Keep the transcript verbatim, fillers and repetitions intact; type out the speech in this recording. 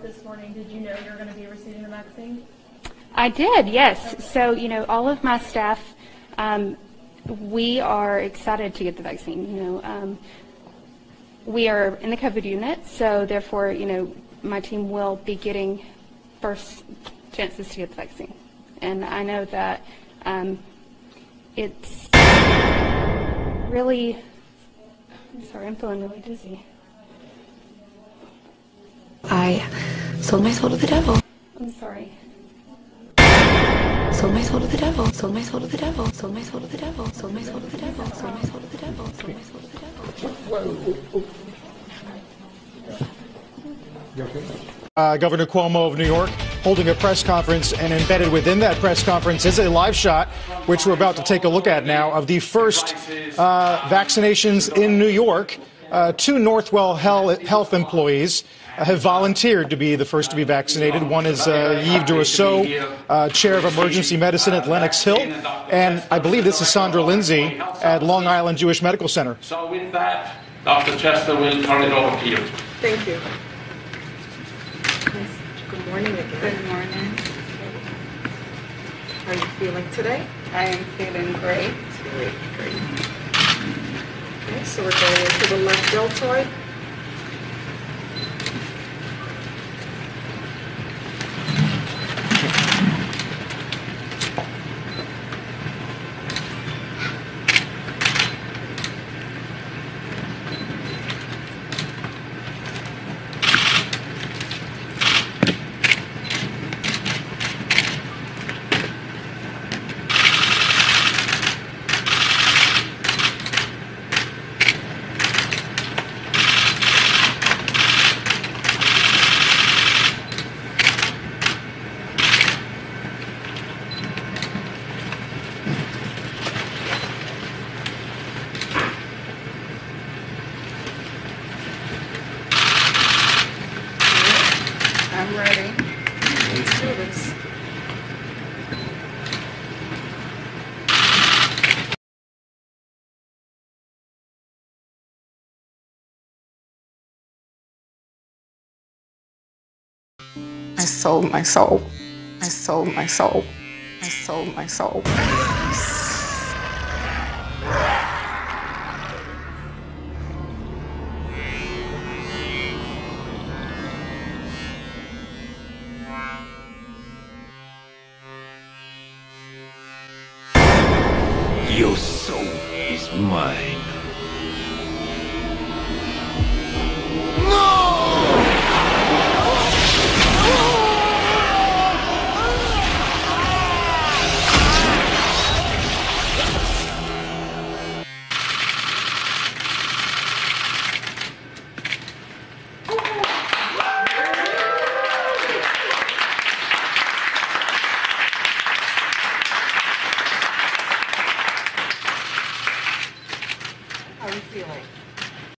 This morning, did you know you were going to be receiving the vaccine? I did, yes. Okay. So, you know, all of my staff, um, we are excited to get the vaccine. You know, um, we are in the COVID unit, so therefore, you know, my team will be getting first chances to get the vaccine. And I know that um, it's really, I'm sorry, I'm feeling really dizzy. I sold my soul to the devil. I'm sorry. Sold my soul to the devil. Sold my soul to the devil. Sold my soul to the devil. Sold my soul to the devil. Sold my soul to the devil. Sold my soul to the devil. You okay? Uh, Governor Cuomo of New York holding a press conference, and embedded within that press conference is a live shot, which we're about to take a look at now, of the first uh, vaccinations in New York. Uh, two Northwell Health employees have volunteered to be the first to be vaccinated. One is uh, Yves Duraceau, uh, chair of emergency medicine at Lenox Hill, and I believe this is Sandra Lindsay at Long Island Jewish Medical Center. So with that, Doctor Chester will turn it over to you. Thank you. Good morning again. Good morning. How are you feeling today? I am feeling great. Great, great. Okay, so we're going into the left deltoid. I'm ready. Let's do this. I sold my soul. I sold my soul. I sold my soul. Your soul is mine. How are you feeling?